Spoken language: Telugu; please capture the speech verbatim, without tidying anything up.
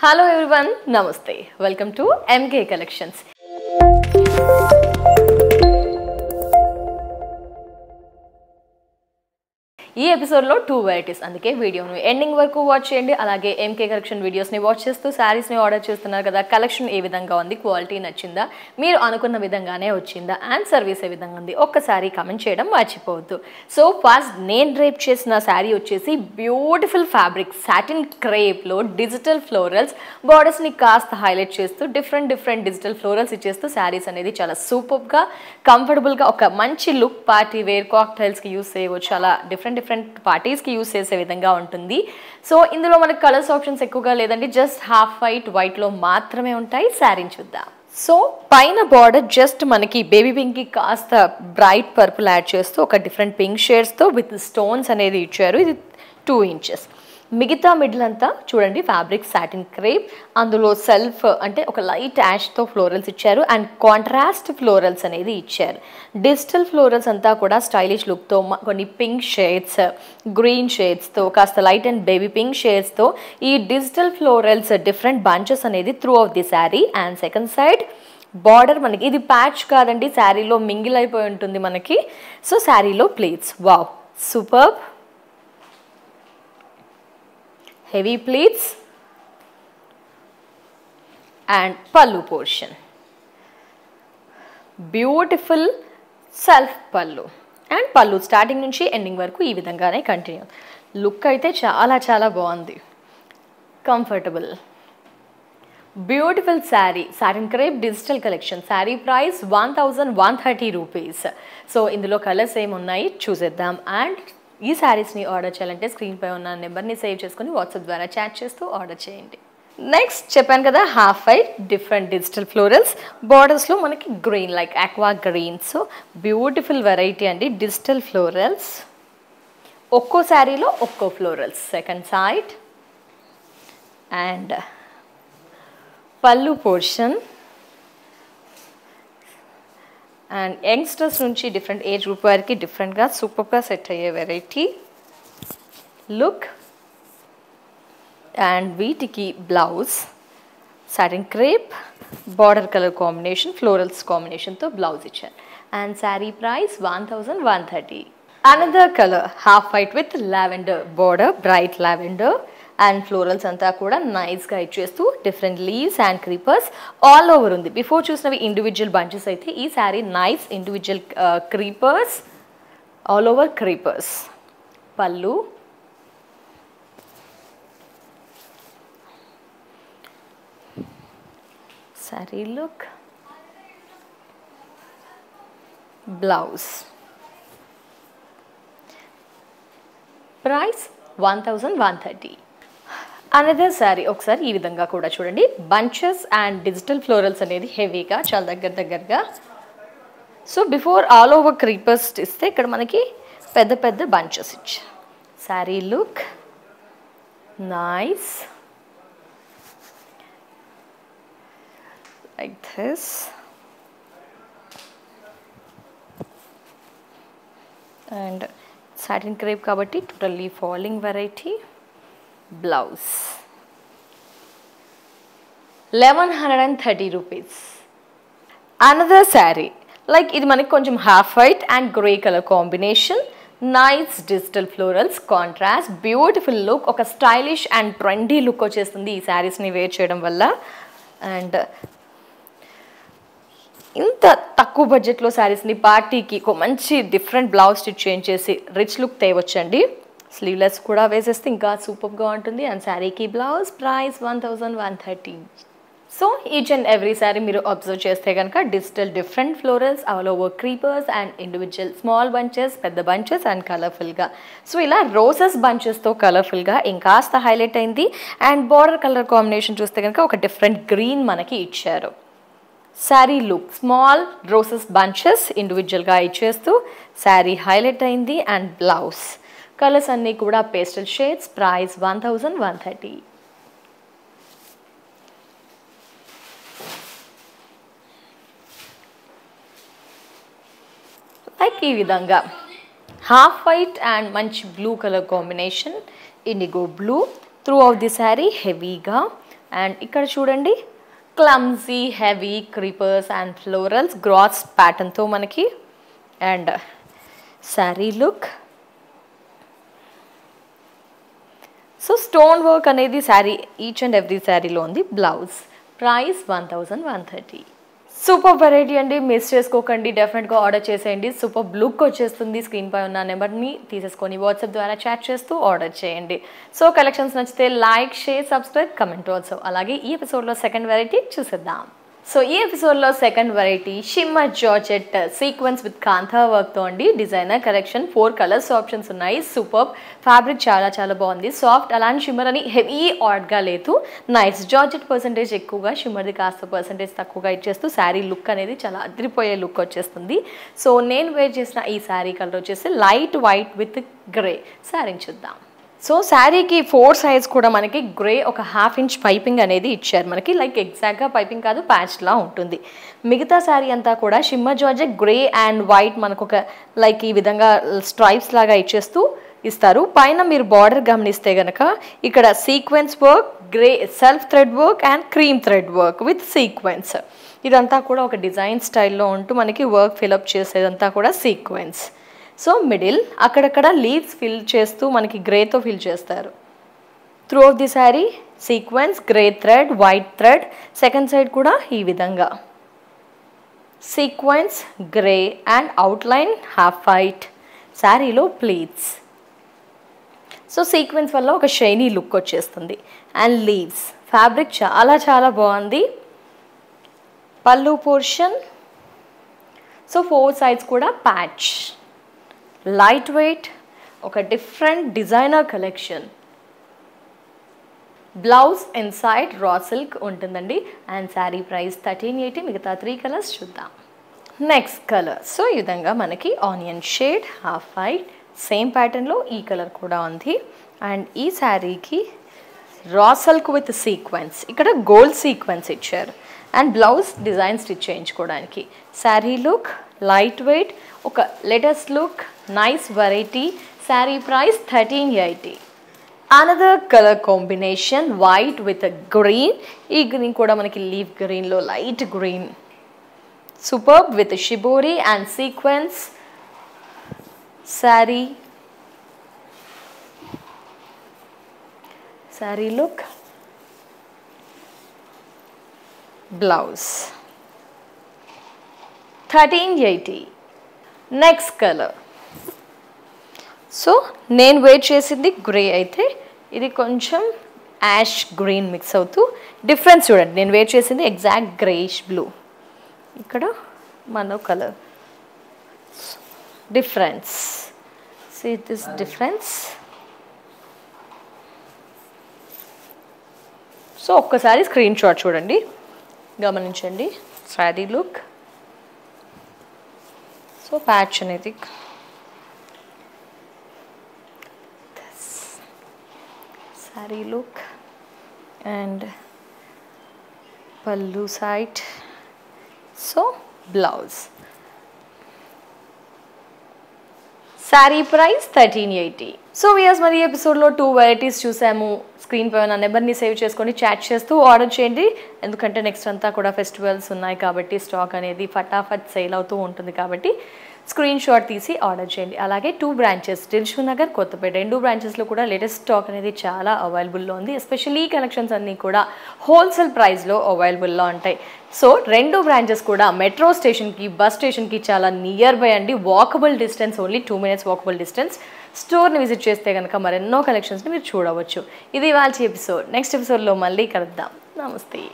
Hello everyone, Namaste. Welcome to M K Collections. This episode has two varieties. That's why video ending work watch and M K Collection videos ne watch chestu sarees ne order chestunnaru kada collection e vidhanga undi quality nachinda meeru anukunna vidhangane ochinda and service e vidhanga undi okka saree comment cheyadam marchipovoddu. So first name drape chesina saree vachesi beautiful fabric satin crepe lo digital florals borders ni kaasta highlight chestu different different digital florals ichestu sarees anedi chala superb ga comfortable ga oka manchi look party wear cocktails ki use cheyochu chala different different parties ki use chese vidhanga untundi. So indulo manaku colors options ekkuva ledandi, just half white white lo maatrame untai. Saree chuddam. So paina border just manaki baby pink ki kaasta bright purple add chestu oka different pink shades tho with stones anedi icharu. Idi two inches. మిగతా మిడిల్ అంతా చూడండి ఫ్యాబ్రిక్ సాటిన్ క్రేప్, అందులో సెల్ఫ్ అంటే ఒక లైట్ యాష్తో ఫ్లోరల్స్ ఇచ్చారు అండ్ కాంట్రాస్ట్ ఫ్లోరల్స్ అనేది ఇచ్చారు. డిజిటల్ ఫ్లోరల్స్ అంతా కూడా స్టైలిష్ లుక్తో కొన్ని పింక్ షేడ్స్, గ్రీన్ షేడ్స్తో కాస్త లైట్ అండ్ బేబీ పింక్ షేడ్స్తో ఈ డిజిటల్ ఫ్లోరల్స్ డిఫరెంట్ బంచెస్ అనేది through of the sari. And second side border మనకి ఇది ప్యాచ్ కాదండి, శారీలో మింగిల్ అయిపోయి ఉంటుంది మనకి. సో శారీలో pleats wow superb, heavy pleats and pallu portion, beautiful self pallu and pallu starting nunchi ending varaku ee vidhangane continue. Look aithe chala chala bagundi, comfortable beautiful saree, satin crepe digital collection. Saree price one thousand one hundred thirty rupees. So indulo colors em unnayi chuseddam. And ఈ సారీస్ ని ఆర్డర్ చేయాలంటే స్క్రీన్ పై ఉన్న నెంబర్ ని సేవ్ చేసుకొని వాట్సాప్ ద్వారా చాట్ చేస్తూ ఆర్డర్ చేయండి. నెక్స్ట్ చెప్పాను కదా half white different digital florals, borders లో మనకి green like aqua green. So beautiful variety అండి డిజిటల్ ఫ్లోరల్స్, ఒక్కో శారీలో ఒక్కో florals. Second side and pallu portion and youngsters నుంచి డిఫరెంట్ ఏజ్ గ్రూప్ వారికి డిఫరెంట్గా సూపర్గా సెట్ అయ్యే వెరైటీ లుక్. అండ్ వీటికి blouse satin crepe, border colour combination, florals కాంబినేషన్తో బ్లౌజ్ ఇచ్చారు. And sari price one thousand one thirty. Another colour half white with lavender border, bright lavender and florals అంతా కూడా నైస్గా ఇచ్చేస్తూ different leaves and creepers all over ఉంది. బిఫోర్ చూసినవి ఇండివిజువల్ బంచెస్ అయితే ఈ sari nice individual creepers, all over creepers. Pallu sari look, blouse price one thousand one thirty. Another sari ఒకసారి ఈ విధంగా కూడా చూడండి, బంచెస్ అండ్ డిజిటల్ ఫ్లోరల్స్ అనేది హెవీగా చాలా దగ్గర దగ్గరగా. So before all over creepers ఇస్తే ఇక్కడ మనకి పెద్ద పెద్ద బంచెస్ ఇచ్చి. Sari look nice like this and satin crepe కాబట్టి totally falling variety. Blouse eleven hundred and thirty rupees. Another sari like ఇది మనకి కొంచెం half white and grey colour combination, nice digital florals contrast, beautiful look. ఒక స్టైలిష్ అండ్ ట్రెండీ లుక్ వచ్చేస్తుంది ఈ శారీస్ని వేర్ చేయడం వల్ల. అండ్ ఇంత తక్కువ బడ్జెట్లో శారీస్ని పార్టీకి మంచి డిఫరెంట్ బ్లౌజ్ స్టిచ్ చేంజ్ చేసి రిచ్ లుక్ తేవచ్చండి. స్లీవ్లెస్ కూడా వేసేస్తే ఇంకా సూపర్గా ఉంటుంది. అండ్ శారీకి blouse price one thousand one thirty. So each and every sari మీరు అబ్జర్వ్ చేస్తే కనుక digital different florals, all over creepers and individual small bunches, పెద్ద బంచెస్ అండ్ కలర్ఫుల్గా. సో ఇలా రోసెస్ బంచెస్తో కలర్ఫుల్గా ఇంకాస్త హైలైట్ అయింది. అండ్ బార్డర్ కలర్ కాంబినేషన్ చూస్తే కనుక ఒక డిఫరెంట్ గ్రీన్ మనకి ఇచ్చారు. Sari look small roses bunches ఇండివిజువల్గా ఇచ్చేస్తూ శారీ హైలైట్ అయింది. అండ్ బ్లౌజ్ కలర్స్ అన్నీ కూడా pastel shades. Price one thousand one thirty. Like ఈ విధంగా హాఫ్ వైట్ అండ్ మంచి blue colour combination, indigo blue through of the sari హెవీగా. And ikkada chudandi clumsy, heavy creepers and florals gross pattern tho manaki. And uh, saree look. So stone work anedi saree, each and every saree lo undi. Blouse price one thousand one hundred thirty. Super variety andi, miss cheskokandi, definitely go order cheseyandi. Super blue ko chestundi, screen pay unna number ni teesukoni WhatsApp dwara chat chestu order cheyandi. So collections nachite like, share, subscribe, comment also. Alage ee episode lo second variety chusedam. So ee episode lo second variety shimmer georgette sequence with kantha work tho undi designer collection. Four colors options unnai. Superb fabric, chala chala bagundi, soft alani shimmer ani heavy odd ga ledhu, nice georgette percentage ekkuva, shimmer di kaasta percentage takkuva ichestu saree look anedi chala adripoye look vachestundi. So nenu wear chesina ee saree color vachesi light white with grey saree chuddam. So శారీకి ఫోర్ సైజ్ కూడా మనకి గ్రే ఒక హాఫ్ ఇంచ్ పైపింగ్ అనేది ఇచ్చారు మనకి. లైక్ ఎగ్జాక్ట్గా పైపింగ్ కాదు, ప్యాచ్లా ఉంటుంది. మిగతా శారీ అంతా కూడా shimmer georgette grey and white మనకు ఒక లైక్ ఈ విధంగా స్ట్రైప్స్ లాగా ఇచ్చేస్తూ ఇస్తారు. పైన మీరు బార్డర్ గమనిస్తే కనుక ఇక్కడ sequence work, grey self thread work and cream thread work with sequence. ఇదంతా కూడా ఒక డిజైన్ స్టైల్లో ఉంటూ మనకి వర్క్ ఫిలప్ చేసేదంతా కూడా సీక్వెన్స్. సో మిడిల్ అక్కడక్కడ లీవ్స్ ఫిల్ చేస్తూ మనకి గ్రేతో ఫిల్ చేస్తారు. Through of the sari sequence, grey thread, white thread. Second side కూడా ఈ విధంగా sequence, grey and outline half white. శారీలో ప్లీట్స్. సో సీక్వెన్స్ వల్ల ఒక షైనీ లుక్ వచ్చేస్తుంది. అండ్ లీవ్స్ ఫ్యాబ్రిక్ చాలా చాలా బాగుంది. Pallu portion. So four sides కూడా ప్యాచ్, లైట్ వెయిట్, ఒక different designer collection. Blouse inside raw silk ఉంటుందండి. And sari price thirteen eighty. మిగతా త్రీ కలర్స్ చూద్దాం. నెక్స్ట్ కలర్ సో ఈ విధంగా మనకి onion shade half white. Same ప్యాటర్న్లో ఈ కలర్ కూడా ఉంది. అండ్ ఈ శారీకి రా సిల్క్ విత్ సీక్వెన్స్, ఇక్కడ గోల్డ్ సీక్వెన్స్ ఇచ్చారు. అండ్ బ్లౌజ్ డిజైన్ స్టిచ్ చేయించుకోవడానికి. శారీ లుక్ లైట్ వెయిట్, ఒక latest look, nice variety. Sari price thirteen eighty. Another colour combination white with green. ఈ గ్రీన్ కూడా మనకి లీఫ్ గ్రీన్లో light green. Superb with shibori and sequence. Sari sari look, blouse thirteen eighty. Next colour so నేను వేర్ చేసింది గ్రే అయితే ఇది కొంచెం యాష్ గ్రీన్ మిక్స్ అవుతూ డిఫరెన్స్ చూడండి. నేను వేర్ చేసింది ఎగ్జాక్ట్ గ్రేష్ బ్లూ, ఇక్కడ మరో colour difference. See this difference. So ఒక్కసారి స్క్రీన్ షాట్ చూడండి, గమనించండి. శారీ లుక్. సో ప్యాచ్ అనేది sari look. And pallu side. So blouse. Sari price thirteen eighty. So viewers మరి ఎపిసోడ్లో టూ వెరైటీస్ చూసాము. స్క్రీన్ పైన నెంబర్ని సేవ్ చేసుకొని చాట్ చేస్తూ ఆర్డర్ చేయండి. ఎందుకంటే నెక్స్ట్ అంతా కూడా ఫెస్టివల్స్ ఉన్నాయి కాబట్టి స్టాక్ అనేది ఫటాఫట్ సేల్ అవుతూ ఉంటుంది. కాబట్టి స్క్రీన్ షాట్ తీసి ఆర్డర్ చేయండి. అలాగే two branches Dilsukhnagar, Kothapet, రెండు బ్రాంచెస్లో కూడా లేటెస్ట్ స్టాక్ అనేది చాలా అవైలబుల్లో ఉంది. ఎస్పెషల్లీ కలెక్షన్స్ అన్నీ కూడా హోల్సేల్ ప్రైస్లో అవైలబుల్లో ఉంటాయి. సో రెండు బ్రాంచెస్ కూడా మెట్రో స్టేషన్కి, బస్ స్టేషన్కి చాలా నియర్ బై అండి. Walkable distance, only two minutes walkable distance. స్టోర్ని విజిట్ చేస్తే కనుక మరెన్నో కలెక్షన్స్ని మీరు చూడవచ్చు. ఇది వాళ్ళ ఎపిసోడ్. నెక్స్ట్ ఎపిసోడ్లో మళ్ళీ కలుద్దాం. నమస్తే.